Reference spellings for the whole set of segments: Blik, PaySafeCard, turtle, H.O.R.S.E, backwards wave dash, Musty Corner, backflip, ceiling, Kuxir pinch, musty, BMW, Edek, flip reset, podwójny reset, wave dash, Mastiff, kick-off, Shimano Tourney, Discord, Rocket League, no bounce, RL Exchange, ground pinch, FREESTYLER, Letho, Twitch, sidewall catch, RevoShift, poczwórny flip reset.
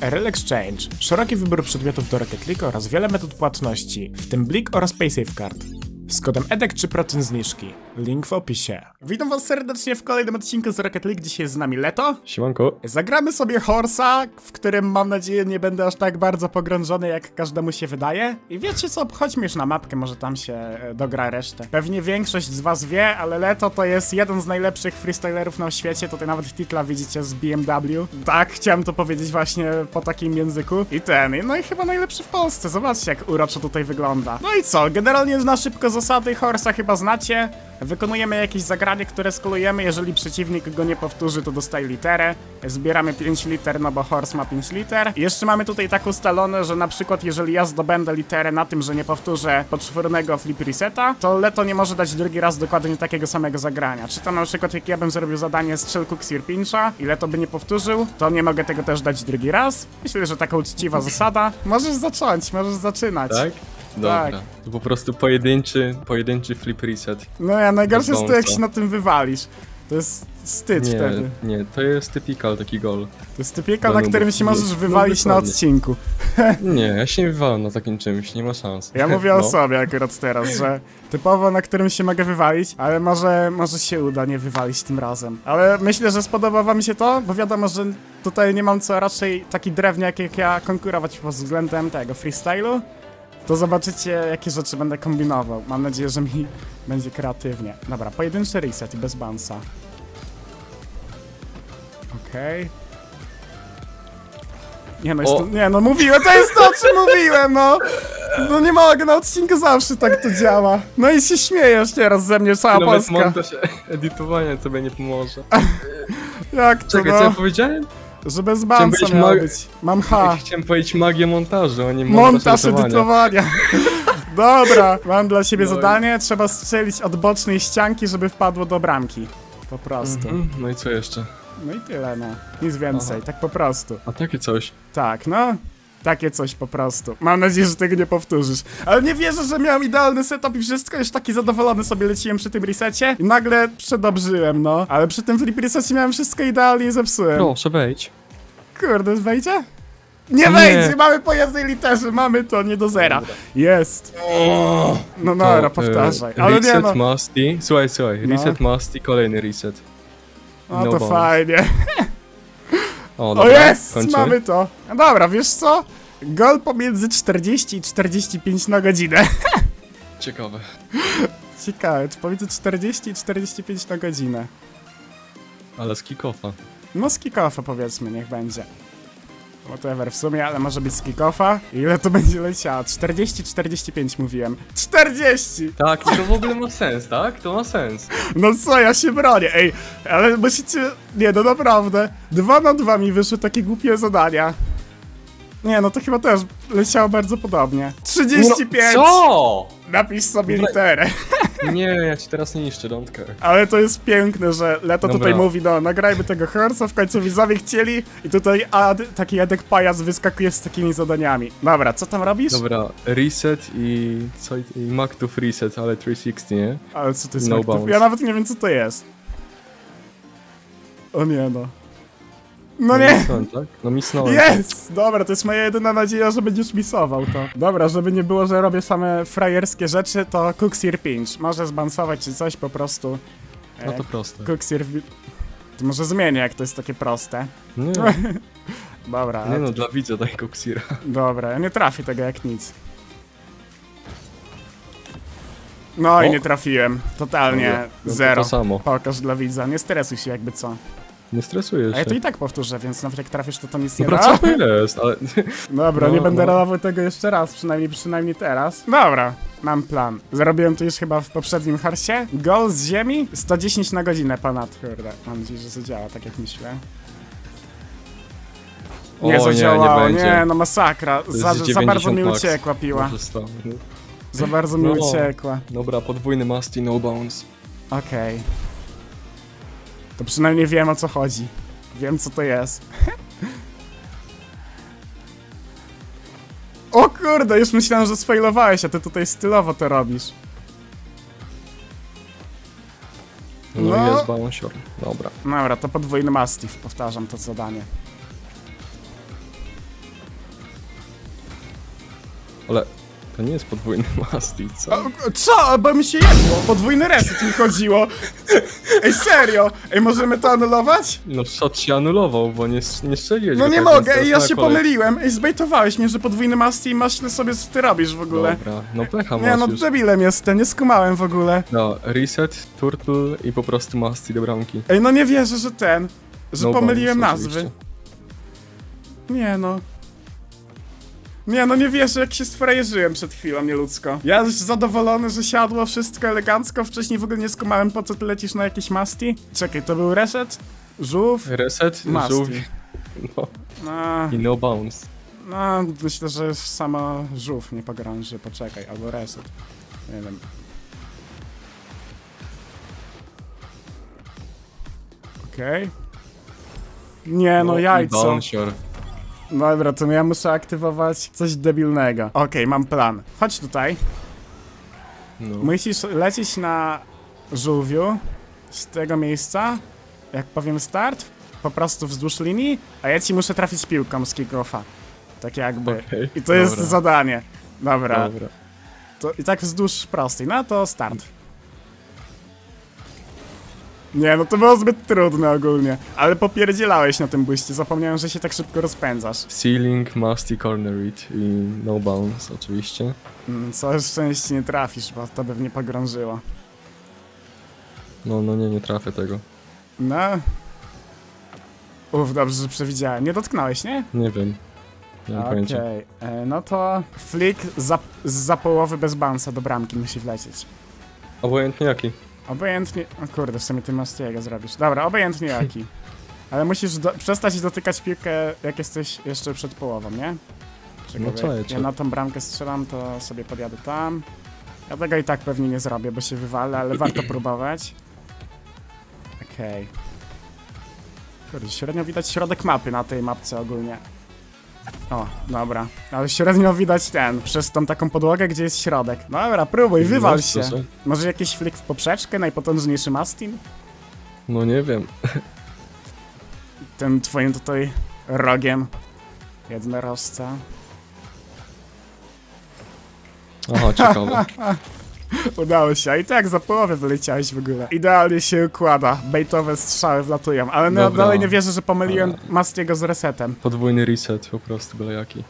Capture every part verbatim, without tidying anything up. R L Exchange, szeroki wybór przedmiotów do Rocket League oraz wiele metod płatności, w tym Blik oraz PaySafeCard. Z kodem Edek trzy procent zniżki. Link w opisie. Witam was serdecznie w kolejnym odcinku z Rocket League. Dzisiaj jest z nami Letho. Siemanko. Zagramy sobie Horsa, w którym mam nadzieję nie będę aż tak bardzo pogrążony, jak każdemu się wydaje. I wiecie co, chodźmy już na mapkę, może tam się dogra resztę. Pewnie większość z was wie, ale Letho to jest jeden z najlepszych freestylerów na świecie. Tutaj nawet titla widzicie z B M W. Tak, chciałem to powiedzieć właśnie po takim języku. I ten, no i chyba najlepszy w Polsce. Zobaczcie, jak uroczo tutaj wygląda. No i co, generalnie na szybko zasady Horsa chyba znacie. Wykonujemy jakieś zagranie, które skolujemy, jeżeli przeciwnik go nie powtórzy, to dostaje literę. Zbieramy pięć liter, no bo horse ma pięć liter. I jeszcze mamy tutaj tak ustalone, że na przykład jeżeli ja zdobędę literę na tym, że nie powtórzę poczwórnego flip reseta, to Letho nie może dać drugi raz dokładnie takiego samego zagrania. Czy to na przykład jak ja bym zrobił zadanie strzel Kuxir pincha i Letho by nie powtórzył, to nie mogę tego też dać drugi raz. Myślę, że taka uczciwa zasada. Możesz zacząć, możesz zaczynać. Tak? Dobra, tak. To po prostu pojedynczy, pojedynczy flip reset. No ja najgorsze jest to, jak się na tym wywalisz. To jest wstyd nie, wtedy. Nie, to jest typical taki gol. To jest typical, na którym się możesz wywalić no, na odcinku. Nie, ja się nie wywalam na takim czymś, nie ma szans. Ja mówię no. o sobie akurat teraz, że typowo na którym się mogę wywalić, ale może, może się uda nie wywalić tym razem. Ale myślę, że spodoba wam się to, bo wiadomo, że tutaj nie mam co raczej taki drewniak jak ja konkurować pod względem tego freestylu. To zobaczycie, jakie rzeczy będę kombinował. Mam nadzieję, że mi będzie kreatywnie. Dobra, pojedynczy reset i bez bounce'a. Okej. Okay. Nie no, to, nie no, mówiłem, to jest to, o czym mówiłem, no! No nie mogę, na odcinku zawsze tak to działa. No i się śmiejesz teraz ze mnie, cała Nawet Polska. Nawet montaż edytowania tobie nie pomoże. Jak to, Czekaj, no? co ja powiedziałem? Że bez bansa miało być. Mam H. Chciałem powiedzieć magię montażu, a nie montaż Montaż edytowania. Dobra, mam dla siebie no zadanie. I... Trzeba strzelić od bocznej ścianki, żeby wpadło do bramki. Po prostu. Mm-hmm. No i co jeszcze? No i tyle, no. Nic więcej, Aha. tak po prostu. A takie coś? Tak, no. Takie coś po prostu. Mam nadzieję, że tego nie powtórzysz. Ale nie wierzę, że miałem idealny setup i wszystko. Już taki zadowolony sobie leciłem przy tym resecie. I nagle przedobrzyłem, no. Ale przy tym flip resecie miałem wszystko idealnie i zepsułem. Proszę, wejdź. Kurde, wejdzie? Nie, nie wejdzie! Mamy po jednej literze, mamy to, nie do zera. Jest. O, no dobra, no, powtarzaj. Ale reset nie, no. Musty. Słuchaj, słuchaj. No. Reset musty, kolejny reset. No, no to bounce. Fajnie. O, dobra, o jest! Kończy. Mamy to! Dobra, wiesz co? Gol pomiędzy czterdzieści i czterdzieści pięć na godzinę. Ciekawe. Ciekawe, czy pomiędzy czterdzieści i czterdzieści pięć na godzinę. Ale z kick-offa. No z kick-offa powiedzmy, niech będzie. Whatever w sumie, ale może być z kick-offa. Ile to będzie leciało? czterdzieści czterdzieści pięć mówiłem. czterdzieści! Tak, to w ogóle ma sens, tak? To ma sens. No co, ja się bronię, ej, ale musicie... Nie, no naprawdę. Dwa na dwa mi wyszły takie głupie zadania. Nie, no to chyba też leciało bardzo podobnie. trzydzieści pięć! No, co? Napisz sobie no, literę. Nie, ja ci teraz nie niszczę, don't care. Ale to jest piękne, że Letho Dobra. tutaj mówi, no nagrajmy tego Horsa, w końcu widzowie chcieli. I tutaj ad, taki Edek pajac wyskakuje z takimi zadaniami. Dobra, co tam robisz? Dobra, reset i... co? I Maktuf reset, ale trzysta sześćdziesiąt, nie? Ale co to jest no bounce? Ja nawet nie wiem, co to jest. O nie no. No, no nie! Misnąłem, tak? No misnąłem. Jest! Dobra, to jest moja jedyna nadzieja, że będziesz misował to. Dobra, żeby nie było, że robię same frajerskie rzeczy, to Kuxir pinch. Może zbansować czy coś po prostu. E, no to proste. Kuxir... To może zmienię, jak to jest takie proste. Nie. Dobra. Nie no, to... dla widza daj Kuxira. Dobra, ja nie trafię tego jak nic. No o. i nie trafiłem. Totalnie no, no, zero. To samo. Pokaż dla widza, nie stresuj się jakby co. Nie stresujesz się. A ja to i tak powtórzę, więc nawet jak trafisz, to to nic nie da. Dobra, co to jest, ale... Dobra, no, nie będę no. rolował tego jeszcze raz, przynajmniej, przynajmniej teraz. Dobra, mam plan. Zrobiłem to już chyba w poprzednim Horsie. Gol z ziemi, sto dziesięć na godzinę ponad. Kurde, mam nadzieję, że zadziała, tak jak myślę. Nie zadziałało, nie, nie, nie, no masakra. Za, za bardzo mi uciekła piła. Za bardzo mi no. uciekła. Dobra, podwójny musty, no bounce. Okej. Okay. To przynajmniej wiem, o co chodzi. Wiem, co to jest. O kurde, już myślałem, że sfailowałeś, a ty tutaj stylowo to robisz. No, no. jest balansior. Dobra. Dobra, to podwójny Mastiff. Powtarzam to zadanie. Ale to nie jest podwójny Musty, co? A, co? Bo mi się jedło! Podwójny reset mi chodziło! Ej, serio! Ej, możemy to anulować? No shot się anulował, bo nie, nie strzeliłeś. No nie tak, mogę, ja się kolej. pomyliłem! Ej, zbejtowałeś mnie, że podwójny Musty i maśle sobie, co ty robisz w ogóle. Dobra, no pecha masz. Nie, no już debilem jestem, nie skumałem w ogóle. No, reset, turtle i po prostu Musty do bramki. Ej, no nie wierzę, że ten... Że no pomyliłem bounce, nazwy. Oczywiście. Nie no. Nie no, nie wierzę, jak się sfrajerzyłem przed chwilą, nieludzko. Ja już zadowolony, że siadło wszystko elegancko, wcześniej w ogóle nie skumałem, po co ty lecisz na jakieś Musty. Czekaj, to był reset? Żółw? Reset? Musty. Żółw. No. No. I no bounce. No, myślę, że sama żółw nie pogrąży, poczekaj, albo reset. Nie wiem. Okej. Okay. Nie no, no jajco. Bouncer. Dobra, to ja muszę aktywować coś debilnego. Okej, okay, mam plan. Chodź tutaj. No. Musisz lecieć na żółwiu z tego miejsca. Jak powiem start, po prostu wzdłuż linii, a ja ci muszę trafić piłką z kick-offa. Tak jakby. Okay. I to Dobra. jest zadanie. Dobra. Dobra. To i tak wzdłuż prostej. No to start. Nie, no to było zbyt trudne ogólnie, ale popierdzielałeś na tym błyście, zapomniałem, że się tak szybko rozpędzasz. Ceiling, Musty Corner i no bounce oczywiście. Mm, całe szczęście nie trafisz, bo to by mnie pogrążyło. No, no nie, nie trafię tego. No. Uff, dobrze, że przewidziałem. Nie dotknąłeś, nie? Nie wiem. Nie mam pojęcia. Okej, no to flick za, za połowy bez bounce'a do bramki musi wlecieć. Obojętnie jaki. Obojętnie... O kurde, w sumie ty Musty'ego zrobisz. Dobra, obojętnie jaki. Ale musisz do... przestać dotykać piłkę, jak jesteś jeszcze przed połową, nie? Czego no co, jak ja na tą bramkę strzelam, to sobie podjadę tam. Ja tego i tak pewnie nie zrobię, bo się wywalę, ale warto próbować. Okej. Okay. Kurde, średnio widać środek mapy na tej mapce ogólnie. O, dobra. Ale średnio widać ten, przez tą taką podłogę, gdzie jest środek. Dobra, próbuj, wywal się. Może jakiś flick w poprzeczkę, najpotężniejszy Musty? No nie wiem. Tym twoim tutaj rogiem jednorożca. Aha, ciekawe. Udało się, a i tak za połowę wyleciałeś w ogóle. Idealnie się układa, baitowe strzały wlatują, ale no, dalej nie wierzę, że pomyliłem Musty'ego z resetem. Podwójny reset po prostu, byle jaki.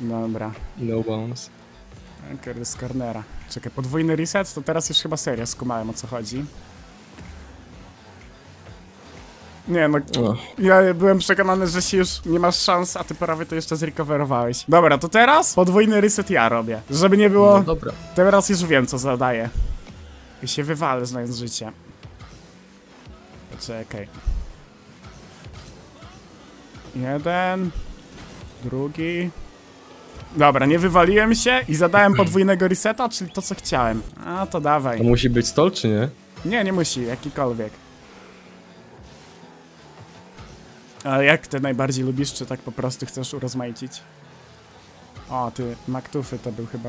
Dobra. No bounce. Kurde, z cornera. Czekaj, podwójny reset? To teraz już chyba serio skumałem, o co chodzi. Nie no, oh. ja byłem przekonany, że się już nie masz szans, a ty prawie to jeszcze zrecoverowałeś. Dobra, to teraz podwójny reset ja robię. Żeby nie było... No dobra. Teraz już wiem, co zadaję. I się wywalę, znając życie. Poczekaj. Jeden. Drugi. Dobra, nie wywaliłem się i zadałem podwójnego reseta, czyli to, co chciałem. A, to dawaj. To musi być stol, czy nie? Nie, nie musi, jakikolwiek. A jak ty najbardziej lubisz, czy tak po prostu chcesz urozmaicić? O, ty, maktufy to był chyba.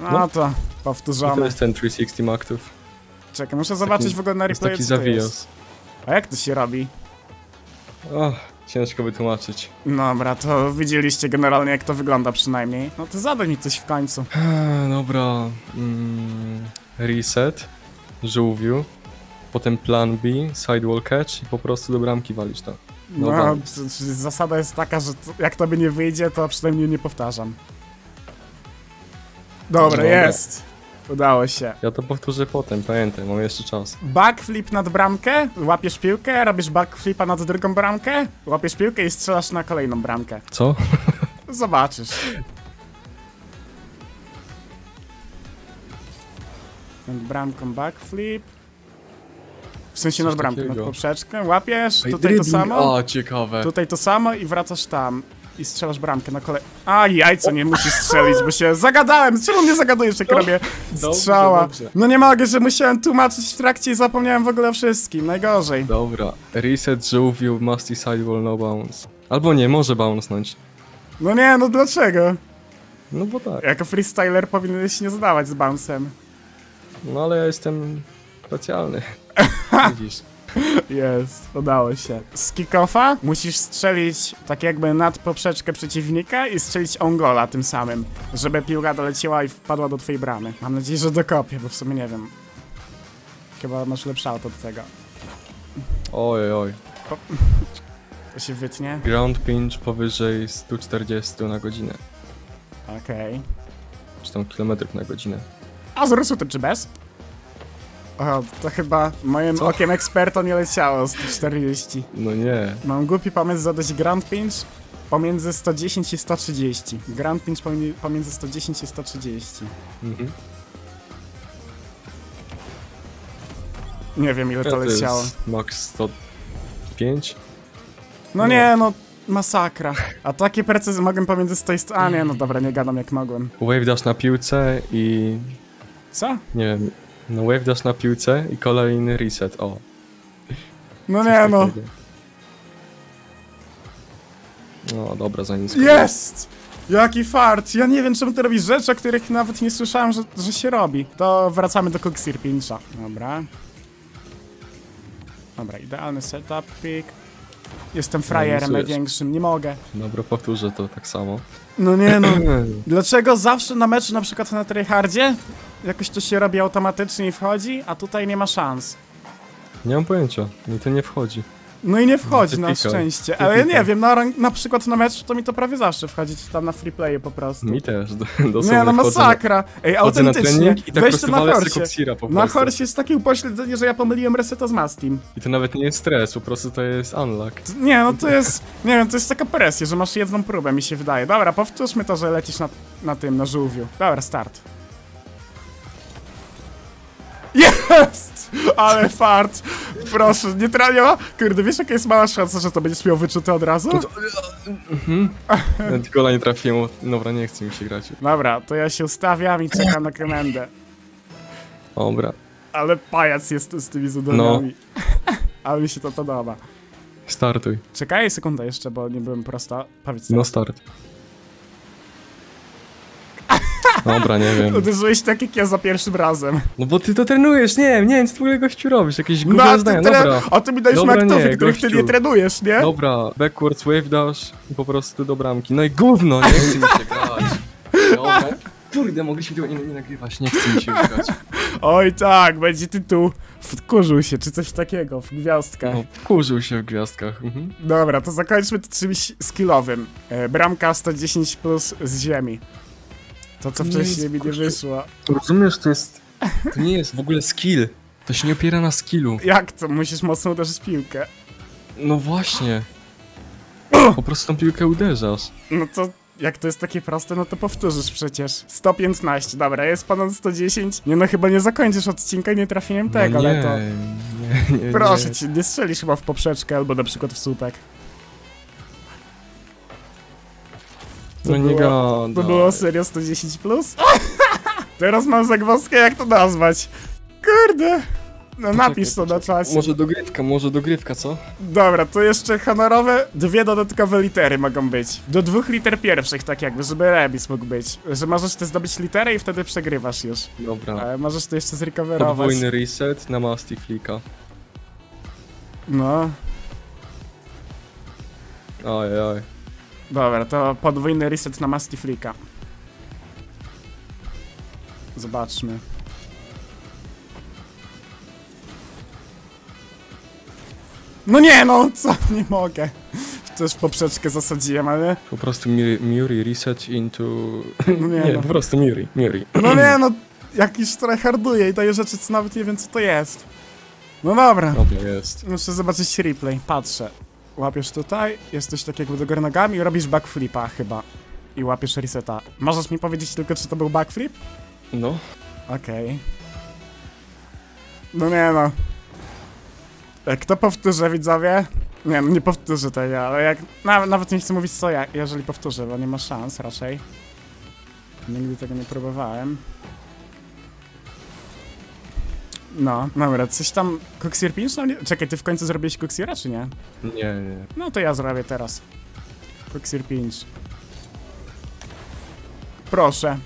No, no to powtórzone. To jest ten trzysta sześćdziesiąt maktów. Czekaj, muszę zobaczyć taki, w ogóle na replayu, co to jest. A jak to się robi? Oh, ciężko wytłumaczyć. Dobra, to widzieliście generalnie, jak to wygląda przynajmniej. No to zadaj mi coś w końcu. Dobra. Mm, reset. Żółwiu. Potem plan B, sidewall catch i po prostu do bramki walić tam. No, no zasada jest taka, że to, jak to by nie wyjdzie, to przynajmniej nie powtarzam. Dobra, no, jest! Dobra. Udało się. Ja to powtórzę potem, pamiętaj, mam jeszcze czas. Backflip nad bramkę, łapiesz piłkę, robisz backflipa nad drugą bramkę, łapiesz piłkę i strzelasz na kolejną bramkę. Co? Zobaczysz. Nad bramką backflip. W sensie nad bramkę, nad poprzeczkę, łapiesz, tutaj dribbling. To samo, o, ciekawe. Tutaj to samo i wracasz tam i strzelasz bramkę na kolej... A jajco, nie musisz strzelić, bo się zagadałem, czemu mnie zagadujesz, jak robię strzała? Dobrze, dobrze. No nie mogę, że musiałem tłumaczyć w trakcie i zapomniałem w ogóle o wszystkim, najgorzej. Dobra, reset, żółwiu, Musty sidewall, no bounce. Albo nie, może bouncenąć. No nie, no dlaczego? No bo tak. Jako freestyler powinieneś się nie zadawać z bouncem. No ale ja jestem specjalny. Widzisz. Jest, udało się. Z kick-offa musisz strzelić tak jakby nad poprzeczkę przeciwnika i strzelić on gola tym samym, żeby piłka doleciała i wpadła do twojej bramy. Mam nadzieję, że dokopię, bo w sumie nie wiem. Chyba masz lepsze auto do tego. Oj, oj. O, to się wytnie. Ground pinch powyżej stu czterdziestu na godzinę. Okej. Okay. Czy tam kilometrów na godzinę. A z rysuty czy bez? O, to chyba moim Co? okiem eksperta nie leciało sto czterdzieści. No nie. Mam głupi pomysł zadać ground pinch pomiędzy sto dziesięć i sto trzydzieści. Ground pinch pomiędzy sto dziesięć i sto trzydzieści. Mhm. Nie wiem ile to, to leciało. Jest max sto pięć? No, no nie, no masakra. A takie precyzy mogłem pomiędzy sto i sto. A nie, no dobra, nie gadam jak mogłem. Wave dash na piłce i... Co? Nie wiem. No wave dash na piłce i kolejny reset, o. No Coś nie tak no. No dobra, za nic. Jest! Jaki fart! Ja nie wiem czemu ty robisz rzeczy, o których nawet nie słyszałem, że, że się robi. To wracamy do Kuxir pincha. Dobra. Dobra, idealny setup, pik. Jestem frajerem no, największym, nie mogę. Dobra, powtórzę to tak samo. No nie no. Dlaczego zawsze na meczu, na przykład na tryhardzie, jakoś to się robi automatycznie i wchodzi, a tutaj nie ma szans? Nie mam pojęcia, mi to nie wchodzi. No i nie wchodzi, na szczęście. Ale ja nie wiem, na, na przykład na meczu to mi to prawie zawsze wchodzi, czy tam na free playe po prostu. Mi też, do, do Nie, no masakra. Ej, autentycznie, tak weźcie na horsie. Na horsie jest takie upośledzenie, że ja pomyliłem reseta z Mastim. I to nawet nie jest stres, po prostu to jest unlock. Nie, no to jest, nie wiem, to jest taka presja, że masz jedną próbę, mi się wydaje. Dobra, powtórzmy to, że lecisz na, na tym, na żółwiu. Dobra, start. Jest! Ale fart! Proszę, nie trafia. Kurde, wiesz jaka jest mała szansa, że to będziesz miał wyczuty od razu? No to... Mhm. Tylko nie trafiłem, dobra, nie chce mi się grać. Dobra, to ja się ustawiam i czekam na komendę. Dobra. Ale pajac jest z tymi zadaniami. No. Ale mi się to podoba. Startuj. Czekaj sekundę jeszcze, bo nie byłem prosta. Powiedz start. No start. Dobra, nie wiem. Uderzyłeś tak jak ja za pierwszym razem. No bo ty to trenujesz, nie wiem, nie wiem, co w ogóle gościu robisz, jakieś gówno no, zdania, dobra. A ty mi dajesz maktofy, których ty nie trenujesz, nie? Dobra, backwards wave dash i po prostu do bramki. No i gówno, nie chce mi się grać. Dobra. Kurde, mogliśmy tego nie, nie nagrywać, nie chce mi się grać. Oj tak, będzie tytuł Wkurzył się, czy coś takiego, w gwiazdkach. No, wkurzył się w gwiazdkach. Mhm. Dobra, to zakończmy to czymś skillowym. E, bramka sto dziesięć plus z ziemi. To co wcześniej mi nie wyszło. Rozumiesz, to jest... To nie jest w ogóle skill. To się nie opiera na skillu. Jak to? Musisz mocno uderzyć piłkę. No właśnie. Po prostu tą piłkę uderzasz. No to... Jak to jest takie proste, no to powtórzysz przecież. sto piętnaście, dobra, jest ponad sto dziesięć. Nie no, chyba nie zakończysz odcinka i nie trafiłem tego, no nie, ale to... Nie, nie, nie, proszę nie. cię, nie strzelisz chyba w poprzeczkę albo na przykład w słupek. To no nie było, to było serio sto dziesięć plus? Teraz mam zagwozdkę, jak to nazwać? Kurde! No poczekaj, napisz to poczekaj. na czasie. Może dogrywka, może dogrywka, co? Dobra, to jeszcze honorowe dwie dodatkowe litery mogą być. Do dwóch liter pierwszych, tak jakby, żeby remis mógł być. Że możesz ty zdobyć literę i wtedy przegrywasz już. Dobra. Ale możesz to jeszcze zrecoverować. Podwójny reset na Mastifflika. No. Oj, oj. Dobra, to podwójny reset na Mastifflika. Zobaczmy. No nie no, co? Nie mogę. Też poprzeczkę zasadziłem, ale... Po prostu Muri reset into... No nie, nie no. po prostu Muri, Muri. No nie no, jakiś tryharduje i daje rzeczy, co nawet nie wiem co to jest. No dobra. Dobra, jest. Muszę zobaczyć replay, patrzę. Łapiesz tutaj, jesteś tak jakby do góry nogami i robisz backflipa chyba. I łapiesz reseta. Możesz mi powiedzieć tylko, czy to był backflip? No. Okej. Okay. No nie no. Jak to powtórzę, widzowie? Nie, no nie powtórzę tego, ale jak... Naw nawet nie chcę mówić co ja, jeżeli powtórzę, bo nie ma szans raczej. Nigdy tego nie próbowałem. No, dobra, coś tam... Kuxir pinch? No, nie... Czekaj, ty w końcu zrobiłeś Kuxira, czy nie? Nie, nie. No to ja zrobię teraz. Kuxir pinch. Proszę.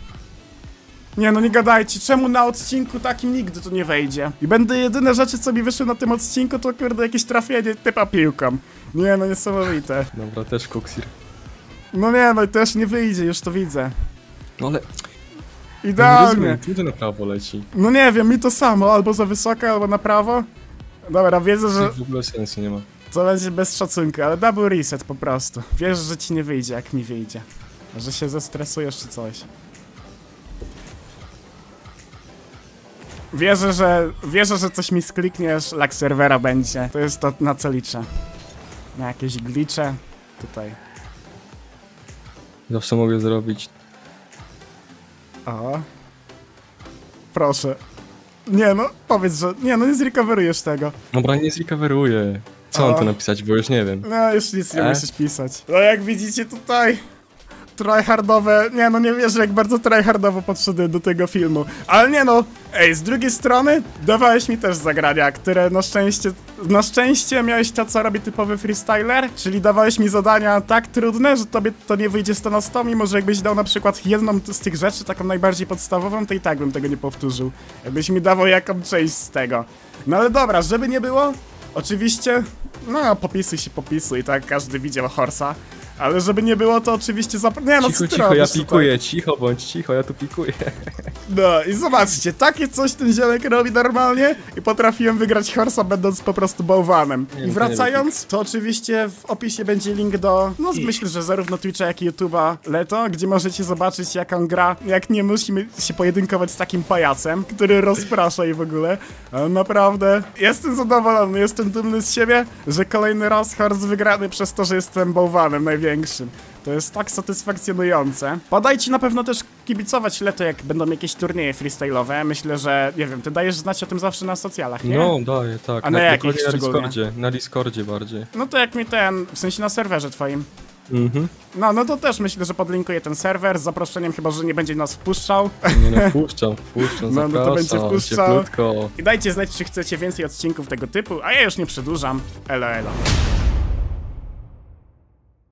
Nie no, nie gadajcie, czemu na odcinku takim nigdy tu nie wejdzie? I będę jedyne rzeczy, co mi wyszły na tym odcinku, to kurde jakieś trafienie typa piłką. Nie no, niesamowite. Dobra, też Kuxir. No nie no, też nie wyjdzie, już to widzę. No ale... Idealnie. Kiedy na prawo leci? No nie wiem, mi to samo, albo za wysoko, albo na prawo. Dobra, wiedzę, że... W ogóle sensu nie ma. To będzie bez szacunku, ale double reset po prostu. Wiesz, że ci nie wyjdzie, jak mi wyjdzie. Że się zestresujesz czy coś. Wierzę, że... Wierzę, że coś mi sklikniesz, lag serwera będzie. To jest to, na co liczę. Na jakieś glitche. Tutaj. Zawsze mogę zrobić. O. Proszę. Nie no, powiedz, że... Nie no, nie zrecoverujesz tego. Dobra, nie zrecoveruję. Co mam tu napisać, bo już nie wiem. No, już nic nie e? musisz pisać. No jak widzicie tutaj... Tryhardowe... Nie no, nie wierzę, jak bardzo tryhardowo podszedłem do tego filmu. Ale nie no, ej, z drugiej strony dawałeś mi też zagrania, które na szczęście... Na szczęście miałeś to, co robi typowy freestyler, czyli dawałeś mi zadania tak trudne, że tobie to nie wyjdzie sto na sto, mimo że jakbyś dał na przykład jedną z tych rzeczy, taką najbardziej podstawową, to i tak bym tego nie powtórzył. Jakbyś mi dawał jaką część z tego. No ale dobra, żeby nie było, oczywiście... No, popisuj się, popisuj, tak każdy widział Horsa. Ale żeby nie było, to oczywiście zap... Nie no, cicho, cicho, ja pikuję, tutaj. Cicho bądź cicho, ja tu pikuję. No i zobaczcie, takie coś ten ziomek robi normalnie i potrafiłem wygrać Horsa, będąc po prostu bałwanem. Nie, I wracając, to oczywiście w opisie będzie link do, no I... myślę, że zarówno Twitcha, jak i YouTube'a Letho, gdzie możecie zobaczyć, jak on gra, jak nie musimy się pojedynkować z takim pajacem, który rozprasza i w ogóle. Ale naprawdę, jestem zadowolony, jestem dumny z siebie, że kolejny raz Hors wygrany przez to, że jestem bałwanem największym. To jest tak satysfakcjonujące. Podajcie na pewno też kibicować Letho, jak będą jakieś turnieje freestyle'owe. Myślę, że, nie wiem, ty dajesz znać o tym zawsze na socjalach, nie? No, daję, tak. A na, na jakich na Discordzie, na Discordzie bardziej. No to jak mi ten, w sensie na serwerze twoim. Mhm. No, no to też myślę, że podlinkuję ten serwer z zaproszeniem, chyba że nie będzie nas wpuszczał. Nie no, wpuszczam, wpuszczam, zapraszam, no, no to będzie wpuszczał. I dajcie znać, czy chcecie więcej odcinków tego typu, a ja już nie przedłużam. Elo, elo.